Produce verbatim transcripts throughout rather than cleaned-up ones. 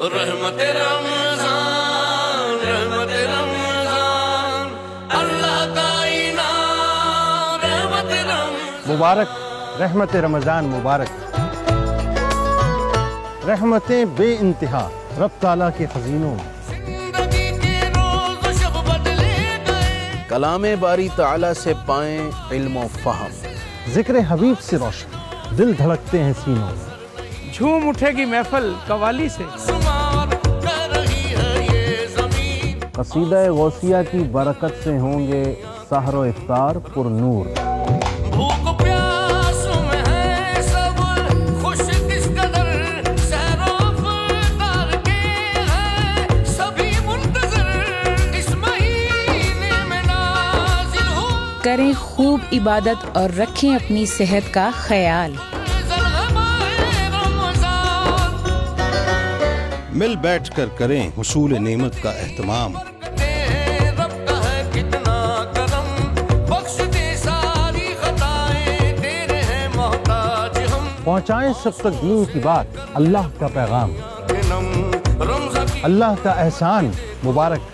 रहमत-ए-रमज़ान रहमत-ए-रमज़ान अल्लाह का इनाम रहमत-ए-रमज़ान मुबारक। रहमत-ए-रमज़ान मुबारक। रहमतें बे इंतहा रब ताला के खजीनों में कलाम बारी ताला से पाए इल्म फहम, जिक्र हबीब से रोशन दिल धड़कते हैं सीनों में, झूम उठेगी महफल कवाली से। कसीदा गौसिया की बरकत से होंगे सहरो इफ्तार पुरनूर। भूख प्यास में है सब खुश किस कदर, सहरो इफ्तार के हैं सभी मुंतज़िर, इस महीने में नाज़िल हो। करें खूब इबादत और रखें अपनी सेहत का ख्याल। मिल बैठ कर करें हुसूल नेमत का एहतमाम। पहुँचाएं सब तक दीन की बात, अल्लाह का पैगाम, अल्लाह का एहसान मुबारक।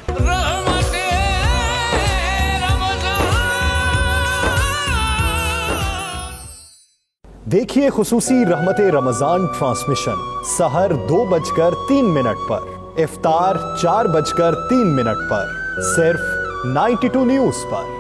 देखिए खुसूसी रहमते रमज़ान ट्रांसमिशन सहर दो बजकर तीन मिनट पर, इफ्तार चार बजकर तीन मिनट पर, सिर्फ नाइन्टी टू न्यूज पर।